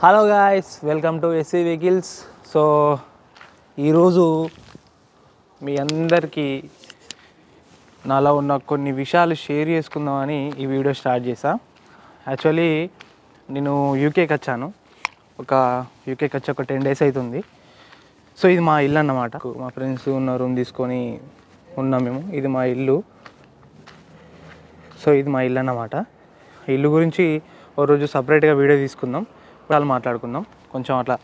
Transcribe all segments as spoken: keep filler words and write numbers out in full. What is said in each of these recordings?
Hello guys, welcome to SC vehicles. So ఈరోజు మీ అందరికీ నాలో ఉన్న కొన్ని విషయాలు షేర్ చేసుకుందామని ఈ వీడియో స్టార్ట్ చేశా. యాక్చువల్లీ నేను యూకేకి వచ్చాను, ఒక యూకేకి వచ్చి ఒక టెన్ డేస్ అవుతుంది. సో ఇది మా ఇల్లు అన్నమాట. మా ఫ్రెండ్స్ ఉన్న రూమ్ తీసుకొని ఉన్నాం మేము. ఇది మా ఇల్లు. సో ఇది మా ఇల్లు అన్నమాట. ఇల్లు గురించి ఓ రోజు సపరేట్గా వీడియో తీసుకుందాం, వాళ్ళు మాట్లాడుకుందాం. కొంచెం అట్లా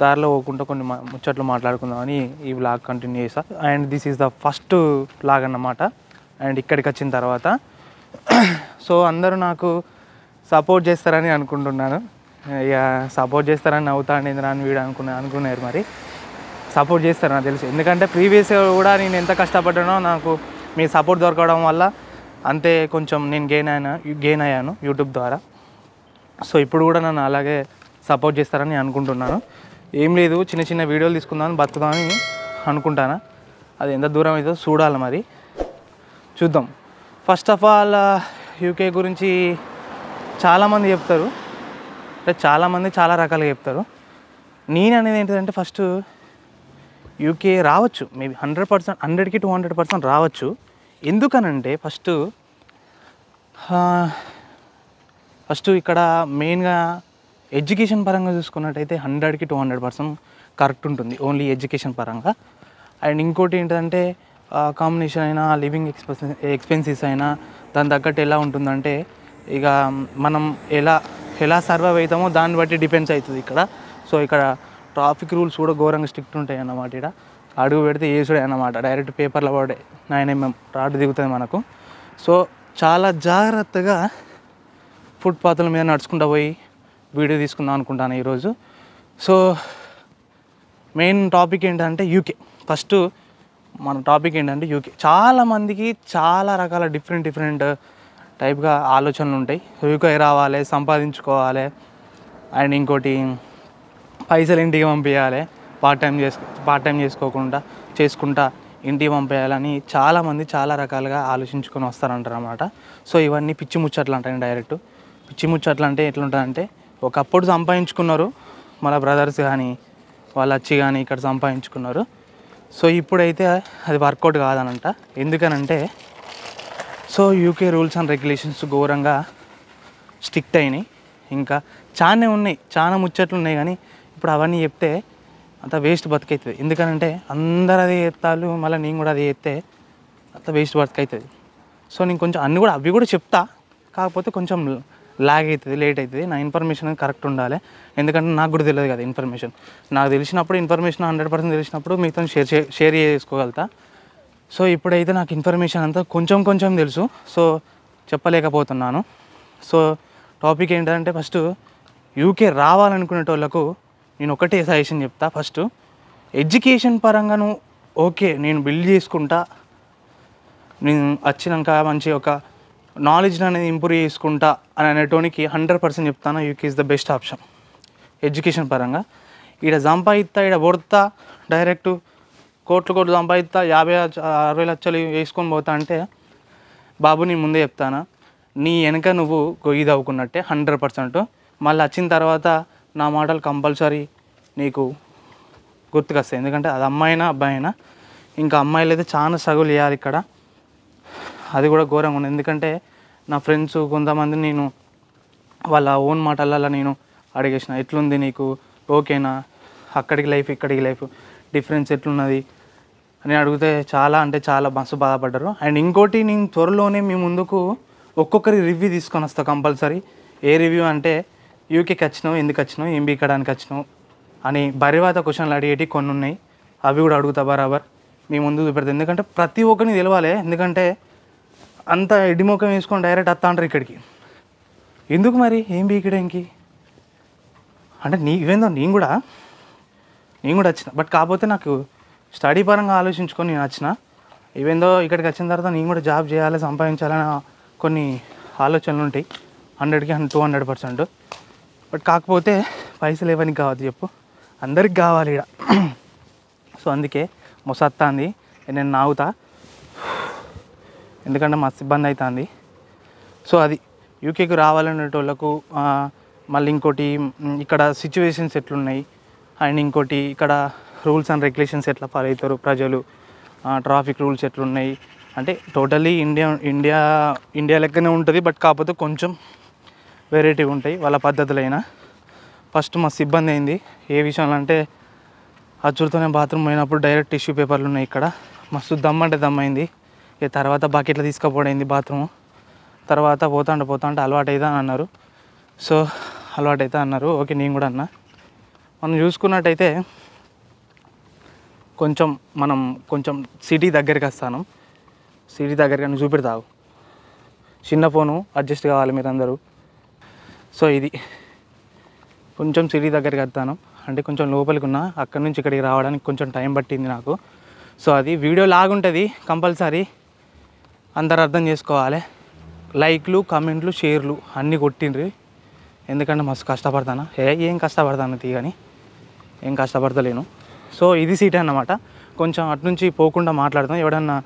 దారిలో పోకుండా కొన్ని ముచ్చట్లు మాట్లాడుకుందాం అని ఈ బ్లాగ్ కంటిన్యూ చేసా. And this is the first blog అన్నమాట. అండ్ ఇక్కడికి వచ్చిన తర్వాత సో అందరూ నాకు సపోర్ట్ చేస్తారని అనుకుంటున్నాను. ఇక సపోర్ట్ చేస్తారని అవుతాను అని వీడు అనుకున్నా అనుకున్నారు మరి సపోర్ట్ చేస్తారు నాకు తెలుసు. ఎందుకంటే ప్రీవియస్ కూడా నేను ఎంత కష్టపడ్డానో నాకు మీ సపోర్ట్ దొరకడం వల్ల అంతే కొంచెం నేను గెయిన్ అయినా గెయిన్ అయ్యాను యూట్యూబ్ ద్వారా. సో ఇప్పుడు కూడా నన్ను అలాగే సపోర్ట్ చేస్తారని అనుకుంటున్నాను. ఏం లేదు, చిన్న చిన్న వీడియోలు తీసుకుందామని బతుకుదామని అనుకుంటాను. అది ఎంత దూరం అవుతుందో చూడాలి మరి, చూద్దాం. ఫస్ట్ ఆఫ్ ఆల్ యూకే గురించి చాలామంది చెప్తారు, అంటే చాలామంది చాలా రకాలుగా చెప్తారు. నేను అనేది ఏంటిదంటే, ఫస్ట్ యూకే రావచ్చు మేబీ హండ్రెడ్ పర్సెంట్ హండ్రెడ్కి టూ హండ్రెడ్ పర్సెంట్ రావచ్చు. ఎందుకనంటే ఫస్ట్ ఫస్ట్ ఇక్కడ మెయిన్గా ఎడ్యుకేషన్ పరంగా చూసుకున్నట్టయితే హండ్రెడ్కి టూ హండ్రెడ్ పర్సెంట్ కరెక్ట్ ఉంటుంది, ఓన్లీ ఎడ్యుకేషన్ పరంగా. అండ్ ఇంకోటి ఏంటంటే కాంబినేషన్ అయినా లివింగ్ ఎక్స్పెన్స్ ఎక్స్పెన్సెస్ అయినా దాని తగ్గట్టు ఎలా ఉంటుందంటే, ఇక మనం ఎలా ఎలా సర్వైవ్ అవుతామో దాన్ని బట్టి డిపెండ్స్ అవుతుంది ఇక్కడ. సో ఇక్కడ ట్రాఫిక్ రూల్స్ కూడా ఘోరంగా స్ట్రిక్ట్ ఉంటాయి అన్నమాట. ఇక్కడ అడుగు పెడితే ఏసుడే అన్నమాట, డైరెక్ట్ పేపర్లో పడే నైన్ ఎంఎం రాడ్ దిగుతుంది మనకు. సో చాలా జాగ్రత్తగా ఫుట్పాత్ల మీద నడుచుకుంటూ పోయి వీడియో తీసుకుందాం అనుకుంటాను ఈరోజు. సో మెయిన్ టాపిక్ ఏంటంటే యూకే. ఫస్ట్ మన టాపిక్ ఏంటంటే యూకే. చాలామందికి చాలా రకాల డిఫరెంట్ డిఫరెంట్ టైప్గా ఆలోచనలు ఉంటాయి. యూకే రావాలి, సంపాదించుకోవాలి, అండ్ ఇంకోటి పైసలు ఇంటికి పంపించాలి, పార్ట్ టైం చేసు పార్ట్ టైం చేసుకోకుండా చేసుకుంటా ఇంటికి పంపేయాలని చాలామంది చాలా రకాలుగా ఆలోచించుకొని వస్తారంటారు అన్నమాట. సో ఇవన్నీ పిచ్చి ముచ్చట్లు అంటే డైరెక్ట్ పిచ్చి ముచ్చట్లు అంటే ఎట్లుంటుందంటే, ఒకప్పుడు సంపాదించుకున్నారు మన బ్రదర్స్ కానీ వాళ్ళు వచ్చి కానీ ఇక్కడ సంపాదించుకున్నారు. సో ఇప్పుడైతే అది వర్కౌట్ కాదనంట. ఎందుకనంటే so UK rules and regulations ఘోరంగా స్ట్రిక్ట్ అయినాయి. ఇంకా చాలానే ఉన్నాయి, చాలా ముచ్చట్లు ఉన్నాయి, కానీ ఇప్పుడు అవన్నీ చెప్తే అంత వేస్ట్ బతుకవుతుంది. ఎందుకనంటే అందరు అదే ఎత్తాలు, మళ్ళీ నేను కూడా అదే ఎత్తే అంత వేస్ట్ బతుకవుతుంది. సో నేను కొంచెం అన్నీ కూడా అవి కూడా చెప్తా, కాకపోతే కొంచెం లాగ్ అవుతుంది, లేట్ అవుతుంది. నా ఇన్ఫర్మేషన్ కరెక్ట్ ఉండాలి, ఎందుకంటే నాకు కూడా తెలియదు కదా ఇన్ఫర్మేషన్. నాకు తెలిసినప్పుడు ఇన్ఫర్మేషన్ హండ్రెడ్ పర్సెంట్ తెలిసినప్పుడు మీతో షేర్ షేర్ చేసుకోగలుగుతా. సో ఇప్పుడైతే నాకు ఇన్ఫర్మేషన్ అంతా కొంచెం కొంచెం తెలుసు, సో చెప్పలేకపోతున్నాను. సో టాపిక్ ఏంటంటే, ఫస్ట్ యూకే రావాలనుకునేటోళ్ళకు నేను ఒకటే సజెషన్ చెప్తా. ఫస్ట్ ఎడ్యుకేషన్ పరంగాను ఓకే, నేను బిల్డ్ చేసుకుంటా, నేను వచ్చినాక మంచి ఒక నాలెడ్జ్ని అనేది ఇంప్రూవ్ చేసుకుంటా అని అనేటోనికి హండ్రెడ్ పర్సెంట్ చెప్తాను, UK is the best option education పరంగా. ఇక్కడ సంపాదిస్తా, ఇక్కడ పొడతా, డైరెక్ట్ కోట్లు కోట్లు సంపాదిస్తా, యాభై అరవై లక్షలు వేసుకొని పోతా అంటే బాబు నేను ముందే చెప్తాను, నీ వెనక నువ్వు గొయ్యి తవ్వుకున్నట్టే హండ్రెడ్ పర్సెంట్. మళ్ళీ వచ్చిన తర్వాత నా మాటలు కంపల్సరీ నీకు గుర్తుకొస్తాయి, ఎందుకంటే అది అమ్మాయినా అబ్బాయి అయినా. ఇంకా అమ్మాయిలు అయితే చాలా సగులు వేయాలి ఇక్కడ, అది కూడా ఘోరంగా ఉంది. ఎందుకంటే నా ఫ్రెండ్స్ కొంతమంది నేను వాళ్ళ ఓన్ మాటలలో నేను అడిగేసిన, ఎట్లుంది నీకు, ఓకేనా, అక్కడికి లైఫ్ ఇక్కడికి లైఫ్ డిఫరెన్స్ ఎట్లున్నది అని అడిగితే చాలా అంటే చాలా మస్తు బాధపడ్డారు. అండ్ ఇంకోటి, నేను త్వరలోనే మీ ముందుకు ఒక్కొక్కరి రివ్యూ తీసుకొని వస్తాను కంపల్సరీ. ఏ రివ్యూ అంటే, యూకేకి వచ్చినావు ఎందుకు వచ్చినావు, ఏం బీకడానికి వచ్చినావు అని బరివాత క్వశ్చన్లు అడిగేవి కొన్ని ఉన్నాయి, అవి కూడా అడుగుతా బరాబర్ మీ ముందు చూపెడతా. ఎందుకంటే ప్రతి ఒక్కరిని తెలవాలి, ఎందుకంటే అంత ఎడ్డిమోకం వేసుకొని డైరెక్ట్ అత్తా అంటారు ఇక్కడికి, ఎందుకు మరి ఏం బీకడానికి అంటే. నీ ఇవేందో నేను కూడా నేను కూడా వచ్చిన, బట్ కాకపోతే నాకు స్టడీ పరంగా ఆలోచించుకొని నేను వచ్చిన. ఇవేందో ఇక్కడికి వచ్చిన తర్వాత నేను కూడా జాబ్ చేయాలి, సంపాదించాలని కొన్ని ఆలోచనలు ఉంటాయి హండ్రెడ్కి టూ హండ్రెడ్ పర్సెంట్ బట్ కాకపోతే పైసలు ఏవని కావద్దు చెప్పు, అందరికి కావాలి ఇక్కడ. సో అందుకే మొసత్తాంది, నేను నాగుతా, ఎందుకంటే మస్తు ఇబ్బంది అవుతుంది. సో అది యూకేకి రావాలనేటోళ్ళకు మళ్ళీ ఇంకోటి ఇక్కడ సిచ్యువేషన్స్ ఎట్లున్నాయి అండ్ ఇంకోటి ఇక్కడ రూల్స్ అండ్ రెగ్యులేషన్స్ ఎట్లా ఫాలో అవుతారు ప్రజలు, ట్రాఫిక్ రూల్స్ ఎట్లున్నాయి అంటే టోటలీ ఇండియా ఇండియా ఇండియా లెక్కనే ఉంటుంది. బట్ కాకపోతే కొంచెం వెరైటీ ఉంటాయి వాళ్ళ పద్ధతులైనా. ఫస్ట్ మస్తు ఇబ్బంది అయింది ఏ విషయంలో అంటే అచ్చుడుతోనే బాత్రూమ్ పోయినప్పుడు డైరెక్ట్ టిష్యూ పేపర్లు ఉన్నాయి ఇక్కడ, మస్తు దమ్ అంటే దమ్ అయింది. ఇక తర్వాత బకెట్లో తీసుకుపోయింది బాత్రూము, తర్వాత పోతా అంటే పోతా అంటే అలవాటు అవుతా అన్నారు. సో అలవాటు అవుతా అన్నారు, ఓకే నేను కూడా అన్నా. మనం చూసుకున్నట్టయితే కొంచెం మనం కొంచెం సిటీ దగ్గరికి వస్తాను, సిటీ దగ్గరికి అని చూపెడతావు, చిన్న ఫోను అడ్జస్ట్ కావాలి మీరందరూ. సో ఇది కొంచెం సిటీ దగ్గరికి వస్తాను అంటే కొంచెం లోపలికి ఉన్నా, అక్కడి నుంచి ఇక్కడికి రావడానికి కొంచెం టైం పట్టింది నాకు. సో అది వీడియో లాగుంటుంది కంపల్సరీ, అందరు అర్థం చేసుకోవాలి. లైక్లు కమెంట్లు షేర్లు అన్నీ కొట్టిండ్రి, ఎందుకంటే మస్తు కష్టపడతాను. ఏ ఏం కష్టపడతాను తీ కానీ ఏం కష్టపడతలేను. సో ఇది సీటే అన్నమాట. కొంచెం అటు నుంచి పోకుండా మాట్లాడతాం. ఎవడన్నా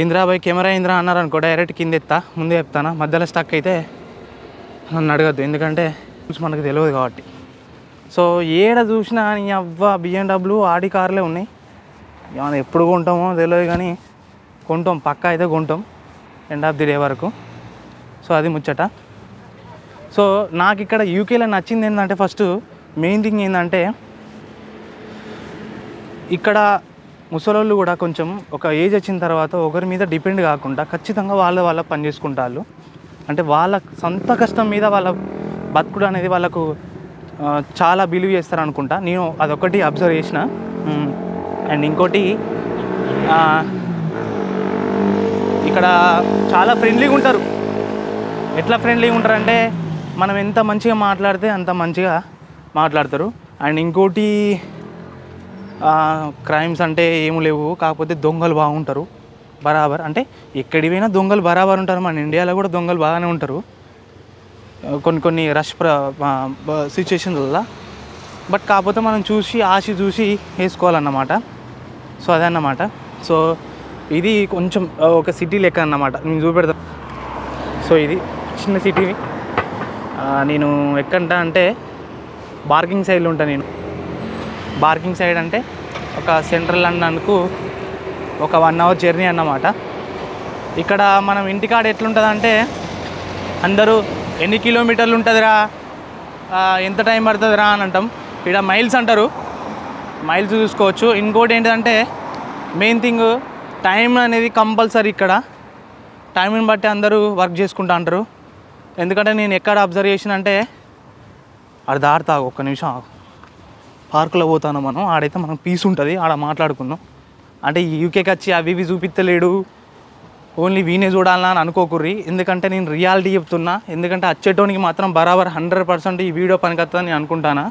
ఏంద్రా బాయ్ కెమెరా ఏంద్రా అన్నారు అనుకో డైరెక్ట్ కింద ఎత్తా, ముందే చెప్తాను. మధ్యలో స్టక్ అయితే నన్ను అడగద్దు, ఎందుకంటే మనకు తెలియదు కాబట్టి. సో ఏడ చూసినా నీ అవ్వ బిఎండబ్ల్యూ ఆడి కార్లే ఉన్నాయి. మనం ఎప్పుడు కొంటామో తెలియదు కానీ కొంటాం, పక్కా అయితే కొంటాం ఎండ్ ఆఫ్ ది డే వరకు. సో అది ముచ్చట. సో నాకు ఇక్కడ యూకేలో నచ్చింది ఏంటంటే ఫస్ట్ మెయిన్ థింగ్ ఏంటంటే ఇక్కడ ముసలోళ్ళు కూడా కొంచెం ఒక ఏజ్ వచ్చిన తర్వాత ఒకరి మీద డిపెండ్ కాకుండా ఖచ్చితంగా వాళ్ళ వాళ్ళ పని చేసుకుంటారు. అంటే వాళ్ళ సొంత కష్టం మీద వాళ్ళ బతుకుడు అనేది వాళ్ళకు చాలా బిలీవ్ చేస్తారు అనుకుంటా, నేను అదొకటి అబ్జర్వ్ చేసిన. అండ్ ఇంకోటి ఇక్కడ చాలా ఫ్రెండ్లీగా ఉంటారు. ఎట్లా ఫ్రెండ్లీగా ఉంటారంటే మనం ఎంత మంచిగా మాట్లాడితే అంత మంచిగా మాట్లాడతారు. అండ్ ఇంకోటి క్రైమ్స్ అంటే ఏమి లేవు, కాకపోతే దొంగలు బాగుంటారు బరాబర్. అంటే ఎక్కడి పోయినా దొంగలు బరాబర్ ఉంటారు, మన ఇండియాలో కూడా దొంగలు బాగానే ఉంటారు కొన్ని కొన్ని రష్ ప్ర సిచ్యువేషన్లల్లో. బట్ కాకపోతే మనం చూసి ఆశ చూసి వేసుకోవాలన్నమాట. సో అదన్నమాట. సో ఇది కొంచెం ఒక సిటీ లెక్క అన్నమాట, నేను చూపెడతాను. సో ఇది చిన్న సిటీ. నేను ఎక్కడంటా అంటే బార్కింగ్ సైడ్లో ఉంటాను నేను. బార్కింగ్ సైడ్ అంటే ఒక సెంట్రల్ లండన్కు ఒక వన్ అవర్ జర్నీ అన్నమాట. ఇక్కడ మనం ఇంటికాడ ఎట్లుంటుంది అంటే అందరూ ఎన్ని కిలోమీటర్లు ఉంటుందిరా, ఎంత టైం పడుతుందిరా అని అంటాం. ఇక్కడ మైల్స్ అంటారు, మైల్స్ చూసుకోవచ్చు. ఇంకోటి ఏంటంటే మెయిన్ థింగ్ టైం అనేది కంపల్సరీ. ఇక్కడ టైంని బట్టి అందరూ వర్క్ చేసుకుంటూ అంటారు. ఎందుకంటే నేను ఎక్కడ అబ్జర్వ్ చేసిన అంటే ఆడ దారుతా ఒక్క నిమిషం ఆగు, పార్కులో పోతాను మనం, ఆడైతే మనకు పీస్ ఉంటుంది, ఆడ మాట్లాడుకుందాం అంటే యూకేకి వచ్చి అవి ఇవి చూపిస్తలేడు ఓన్లీ వీనే చూడాలా అని అనుకోకుర్రి. ఎందుకంటే నేను రియాలిటీ చెప్తున్నా, ఎందుకంటే అచ్చేటోనికి మాత్రం బరాబర్ హండ్రెడ్ పర్సెంట్ ఈ వీడియో పనికొస్తుందని నేను అనుకుంటాను,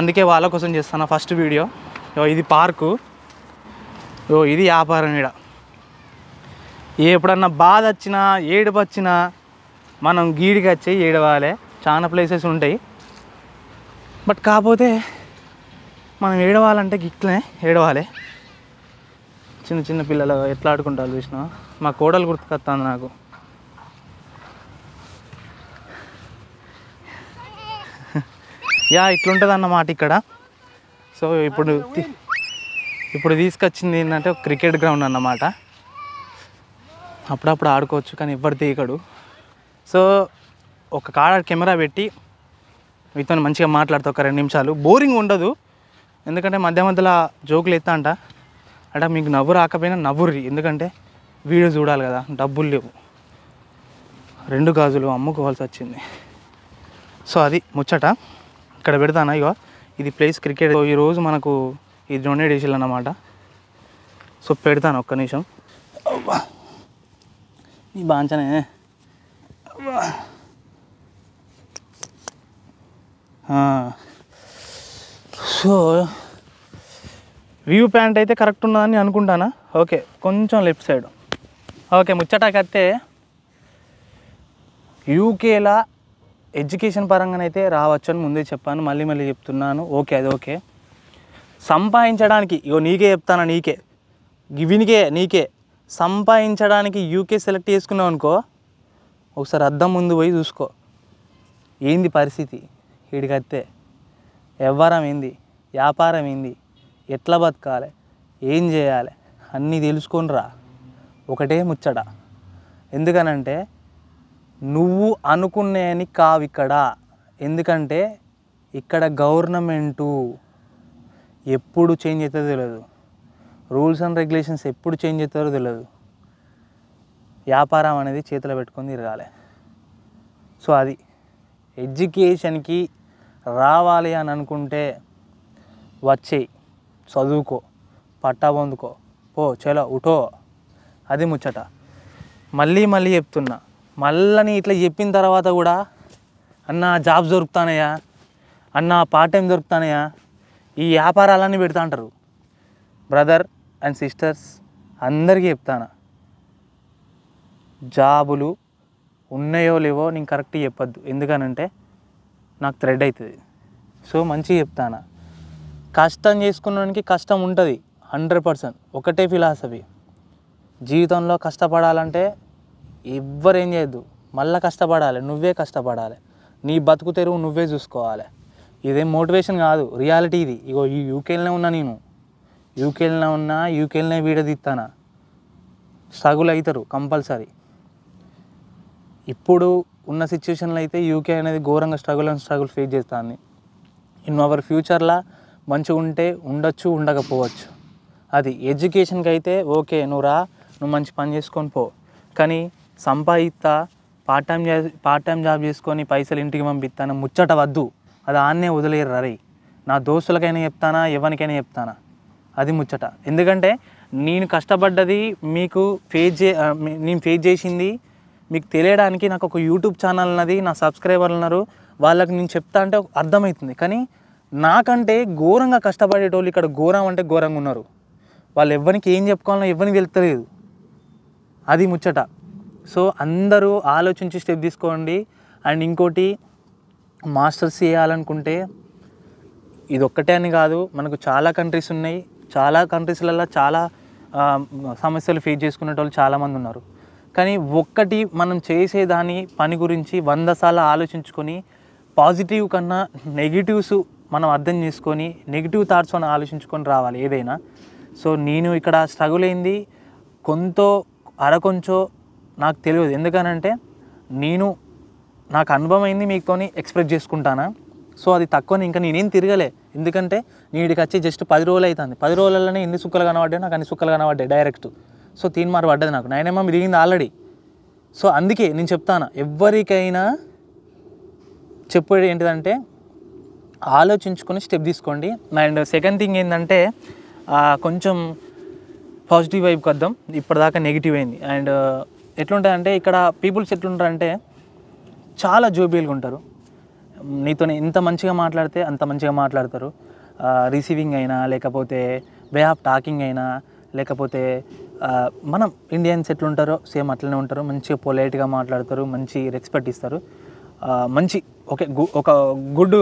అందుకే వాళ్ళ కోసం చేస్తాను ఫస్ట్ వీడియో. ఇది పార్కు, ఓ ఇది వ్యాపారం. ఇక్కడ ఎప్పుడన్నా బాధ వచ్చినా ఏడుపు వచ్చినా మనం గీడికి వచ్చి ఏడవాలి, చాలా ప్లేసెస్ ఉంటాయి. బట్ కాకపోతే మనం ఏడవాలంటే గిట్లనే ఏడవాలి. చిన్న చిన్న పిల్లలు ఎట్లా ఆడుకుంటారు చూసినా, మా కోడలు గుర్తుకొస్తుంది నాకు. యా ఇట్లుంటుంది అన్నమాట ఇక్కడ. సో ఇప్పుడు ఇప్పుడు తీసుకొచ్చింది ఏంటంటే ఒక క్రికెట్ గ్రౌండ్ అన్నమాట. అప్పుడప్పుడు ఆడుకోవచ్చు కానీ ఎవరు తీయకడు. సో ఒక కాడ కెమెరా పెట్టి మీతో మంచిగా మాట్లాడుతా ఒక రెండు నిమిషాలు, బోరింగ్ ఉండదు. ఎందుకంటే మధ్య మధ్యలో జోకులు ఎత్తా అంట అంటే మీకు నవ్వు రాకపోయినా నవ్వుర్రి, ఎందుకంటే వీడియో చూడాలి కదా, డబ్బులు లేవు, రెండు గాజులు అమ్ముకోవాల్సి వచ్చింది. సో అది ముచ్చట. ఇక్కడ పెడతాను ఇక ఇది ప్లేస్ క్రికెట్, ఈరోజు మనకు ఇది డొనేట్ చేసేలా అన్నమాట. సో పెడతాను ఒక్క నిమిషం. అవ్వా ఈ బాంచనే అవ్వా. సో వ్యూ పాయింట్ అయితే కరెక్ట్ ఉన్నదని అనుకుంటానా. ఓకే కొంచెం లెఫ్ట్ సైడ్. ఓకే ముచ్చటకైతే యూకేలా ఎడ్యుకేషన్ పరంగానైతే రావచ్చు అని ముందే చెప్పాను, మళ్ళీ మళ్ళీ చెప్తున్నాను. ఓకే అది ఓకే. సంపాదించడానికి ఇగో నీకే చెప్తాను, నీకే గివినికే నీకే సంపాదించడానికి యూకే సెలెక్ట్ చేసుకున్నావు అనుకో, ఒకసారి అద్దం ముందు పోయి చూసుకో. ఏంది పరిస్థితి వీడికైతే వ్యాపారం ఏంది వ్యాపారం ఏంది ఎట్లా బతకాలి ఏం చేయాలి అన్నీ తెలుసుకొనిరా ఒకటే ముచ్చట ఎందుకనంటే నువ్వు అనుకునేని కావు ఇక్కడ ఎందుకంటే ఇక్కడ గవర్నమెంట్ ఎప్పుడు చేంజ్ అవుతుందో తెలియదు రూల్స్ అండ్ రెగ్యులేషన్స్ ఎప్పుడు చేంజ్ అవుతారో తెలియదు వ్యాపారం అనేది చేతిలో పెట్టుకొని తిరగాలి సో అది ఎడ్యుకేషన్కి రావాలి అని అనుకుంటే వచ్చేయి చదువుకో పట్టా పొందుకో పో చలో ఉటో అది ముచ్చట మళ్ళీ మళ్ళీ చెప్తున్నా మళ్ళీ ఇట్లా చెప్పిన తర్వాత కూడా అన్న జాబ్ దొరుకుతానయా అన్న పార్ట్ టైం దొరుకుతానయా ఈ వ్యాపారాలన్నీ పెడతా అంటారు బ్రదర్ అండ్ సిస్టర్స్ అందరికీ చెప్తాను జాబులు ఉన్నాయో లేవో నేను కరెక్ట్గా చెప్పద్దు ఎందుకనంటే నాకు థ్రెడ్ అవుతుంది సో మంచిగా చెప్తాను కష్టం చేసుకున్నానికి కష్టం ఉంటుంది హండ్రెడ్ పర్సెంట్ ఒకటే ఫిలాసఫీ జీవితంలో కష్టపడాలంటే ఎవ్వరు ఏం చేయద్దు మళ్ళీ కష్టపడాలి నువ్వే కష్టపడాలి నీ బతుకు తెరువు నువ్వే చూసుకోవాలి ఇదేం మోటివేషన్ కాదు రియాలిటీ ఇది ఇగో ఈ యూకేలోనే ఉన్నా నేను యూకేలోనే ఉన్నా యూకేలోనే వీడదిస్తానా స్ట్రగుల్ అవుతారు కంపల్సరీ ఇప్పుడు ఉన్న సిచ్యువేషన్లో అయితే యూకే అనేది ఘోరంగా స్ట్రగుల్ అండ్ స్ట్రగుల్ ఫేస్ చేస్తుంది ఇన్ అవర్ ఫ్యూచర్లో మంచిగా ఉంటే ఉండొచ్చు ఉండకపోవచ్చు అది ఎడ్యుకేషన్కి అయితే ఓకే నువ్వు రా నువ్వు మంచి పని చేసుకొని పో కానీ సంపాదిస్తా part time part time job చేసుకొని పైసలు ఇంటికి పంపిస్తాను ముచ్చట వద్దు అది ఆన్నే వదిలేరు రరీ నా దోస్తులకైనా చెప్తానా ఎవరికైనా చెప్తానా అది ముచ్చట ఎందుకంటే నేను కష్టపడ్డది మీకు ఫేస్ చే నేను ఫేస్ చేసింది మీకు తెలియడానికి నాకు ఒక యూట్యూబ్ ఛానల్ ఉన్నది నా సబ్స్క్రైబర్లు ఉన్నారు వాళ్ళకి నేను చెప్తా అంటే అర్థమవుతుంది కానీ నాకంటే ఘోరంగా కష్టపడేటోళ్ళు ఇక్కడ ఘోరం అంటే ఘోరంగా ఉన్నారు వాళ్ళు ఎవరికి ఏం చెప్పుకోవాలో ఎవరికి తెలుస్తలేదు అది ముచ్చట సో అందరూ ఆలోచించి స్టెప్ తీసుకోండి అండ్ ఇంకోటి మాస్టర్స్ చేయాలనుకుంటే ఇది ఒక్కటే అని కాదు మనకు చాలా కంట్రీస్ ఉన్నాయి చాలా కంట్రీస్లలో చాలా సమస్యలు ఫేస్ చేసుకునేటోళ్ళు చాలామంది ఉన్నారు కానీ ఒక్కటి మనం చేసేదాని పని గురించి వంద సార్లు ఆలోచించుకొని పాజిటివ్ కన్నా నెగిటివ్స్ మనం అర్థం చేసుకొని నెగిటివ్ థాట్స్ మనం ఆలోచించుకొని రావాలి ఏదైనా సో నేను ఇక్కడ స్ట్రగుల్ అయింది కొంతో అరకొంచో నాకు తెలియదు ఎందుకనంటే నేను నాకు అనుభవం అయింది మీతోని ఎక్స్ప్రెస్ చేసుకుంటానా సో అది తక్కువని ఇంకా నేనేం తిరగలే ఎందుకంటే నీడికి వచ్చి జస్ట్ పది రోజులు అవుతుంది పది రోజులలోనే ఎన్ని సుక్కలు కనబడ్డాయి నాకు అన్ని సుక్కలు కనబడ్డాయి డైరెక్ట్ సో తీన్ మార్ పడ్డది నాకు నేనేమో తిరిగింది ఆల్రెడీ సో అందుకే నేను చెప్తాను ఎవరికైనా చెప్పేది ఏంటిదంటే ఆలోచించుకొని స్టెప్ తీసుకోండి అండ్ సెకండ్ థింగ్ ఏంటంటే కొంచెం పాజిటివ్ వైపుకి వద్దాం ఇప్పటిదాకా నెగిటివ్ అయింది అండ్ ఎట్లుంటుందంటే ఇక్కడ పీపుల్స్ ఎట్లుంటారంటే చాలా జోబీలుగా ఉంటారు నీతో ఎంత మంచిగా మాట్లాడితే అంత మంచిగా మాట్లాడతారు రిసీవింగ్ అయినా లేకపోతే వే ఆఫ్ టాకింగ్ అయినా లేకపోతే మనం ఇండియన్స్ ఎట్లుంటారో సేమ్ అట్లనే ఉంటారు మంచిగా పొలైట్గా మాట్లాడతారు మంచి రెస్పెక్ట్ ఇస్తారు మంచి ఓకే ఒక గుడ్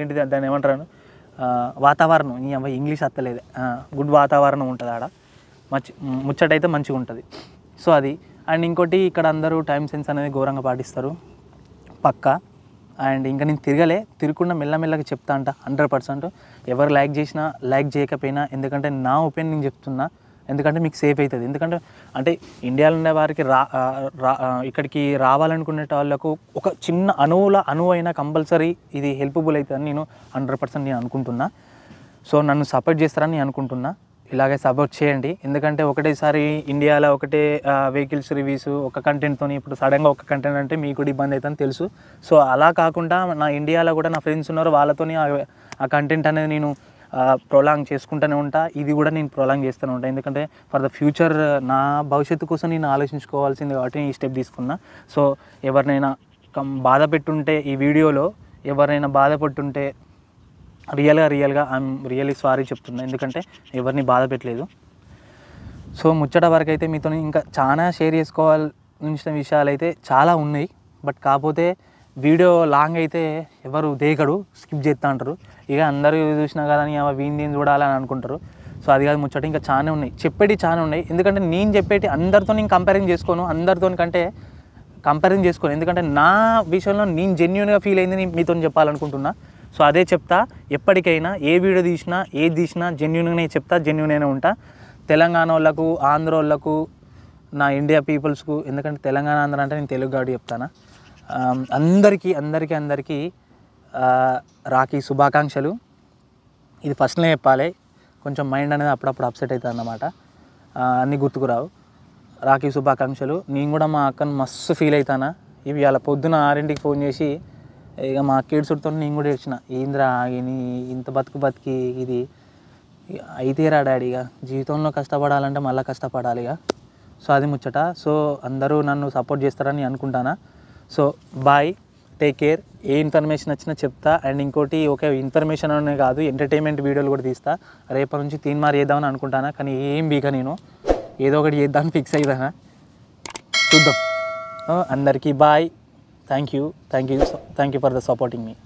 ఏంటిది దాన్ని ఏమంటారు వాతావరణం ఈ అమ్మాయి ఇంగ్లీష్ అత్తలేదు గుడ్ వాతావరణం ఉంటుంది ఆడ మంచి ముచ్చటైతే మంచిగా ఉంటుంది సో అది అండ్ ఇంకోటి ఇక్కడ అందరూ టైం సెన్స్ అనేది ఘోరంగా పాటిస్తారు పక్కా అండ్ ఇంకా నేను తిరగలే తిరగకుండా మెల్లమెల్లగా చెప్తా అంట హండ్రెడ్ పర్సెంట్ ఎవరు లైక్ చేసినా లైక్ చేయకపోయినా ఎందుకంటే నా ఒపీనియన్ నేను చెప్తున్నా ఎందుకంటే మీకు సేఫ్ అవుతుంది ఎందుకంటే అంటే ఇండియాలో ఉండే వారికి రా ఇక్కడికి రావాలనుకునే వాళ్ళకు ఒక చిన్న అణువుల అణువు అయినా కంపల్సరీ ఇది హెల్ప్ఫుల్ అవుతుందని నేను హండ్రెడ్ పర్సెంట్ నేను అనుకుంటున్నా సో నన్ను సపోర్ట్ చేస్తారని నేను అనుకుంటున్నా ఇలాగే సపోర్ట్ చేయండి ఎందుకంటే ఒకటేసారి ఇండియాలో ఒకటే వెహికల్స్ రివ్యూస్ ఒక కంటెంట్తో ఇప్పుడు సడన్గా ఒక కంటెంట్ అంటే మీకు కూడా ఇబ్బంది అవుతుందని తెలుసు సో అలా కాకుండా నా ఇండియాలో కూడా నా ఫ్రెండ్స్ ఉన్నారు వాళ్ళతో ఆ కంటెంట్ అనేది నేను ప్రొలాంగ్ చేసుకుంటూనే ఉంటా ఇది కూడా నేను ప్రొలాంగ్ చేస్తూనే ఉంటాను ఎందుకంటే ఫర్ ద ఫ్యూచర్ నా భవిష్యత్తు కోసం నేను ఆలోచించుకోవాల్సింది కాబట్టి నేను ఈ స్టెప్ తీసుకున్నా సో ఎవరినైనా బాధ పెట్టుంటే ఈ వీడియోలో ఎవరైనా బాధపడుతుంటే రియల్గా రియల్గా ఐఎమ్ రియల్లీ సారీ చెప్తున్నా ఎందుకంటే ఎవరిని బాధ పెట్టలేదు సో ముచ్చట వరకు అయితే మీతో ఇంకా చాలా షేర్ చేసుకోవాల్సిన విషయాలు అయితే చాలా ఉన్నాయి బట్ కాకపోతే వీడియో లాంగ్ అయితే ఎవరు దేకడు స్కిప్ చేస్తూ ఉంటారు ఇక అందరూ చూసినా కదా అని వీని చూడాలని అనుకుంటారు సో అది కాదు ముచ్చట ఇంకా చాలా ఉన్నాయి చెప్పేటి చాలా ఉన్నాయి ఎందుకంటే నేను చెప్పేటి అందరితో నేను కంపేరింగ్ చేసుకోను అందరితో కంటే కంపారిజన్ చేసుకోను ఎందుకంటే నా విషయంలో నేను జెన్యూన్ గా ఫీల్ అయ్యింది నేను మీతో చెప్పాలనుకుంటున్నా సో అదే చెప్తా ఎప్పటికైనా ఏ వీడియో తీసినా ఏది తీసినా జెన్యూన్ గానే చెప్తా జెన్యూన్ గానే ఉంటా తెలంగాణోళ్ళకు ఆంధ్రోళ్ళకు నా ఇండియా పీపుల్స్ కు ఎందుకంటే తెలంగాణ ఆంధ్ర అంటే నేను తెలుగు గాడి చెప్తానా అందరికీ అందరికీ అందరికీ రాఖీ శుభాకాంక్షలు ఇది ఫస్ట్ నే చెప్పాలి కొంచెం మైండ్ అనేది అప్పుడప్పుడు అప్సెట్ అవుతానన్నమాట అన్ని గుర్తుకురావు రాఖీ శుభాకాంక్షలు నేను కూడా మా అక్కను మస్తు ఫీల్ అవుతానా ఇవి అలా పొద్దున ఆరింటికి ఫోన్ చేసి ఇక మా కిడ్స్ తో నేను కూడా ఏడ్చిన ఏంద్రా ఆగిని ఇంత బతుకు బతికి ఇది అయితేరా డాడీ ఇక జీవితంలో కష్టపడాలంటే మళ్ళీ కష్టపడాలి ఇక సో అది ముచ్చట సో అందరూ నన్ను సపోర్ట్ చేస్తారని అనుకుంటానా సో బాయ్ టేక్ కేర్ ఏ ఇన్ఫర్మేషన్ వచ్చినా చెప్తా అండ్ ఇంకోటి ఓకే ఇన్ఫర్మేషన్ అనే కాదు ఎంటర్టైన్మెంట్ వీడియోలు కూడా తీస్తా రేపటి నుంచి తీన్మార్ చేద్దామని అనుకుంటానా కానీ ఏం బీక నేను ఏదో ఒకటి చేద్దామని ఫిక్స్ అవుతానా చూద్దాం అందరికీ bye thank you thank you thank you for the supporting me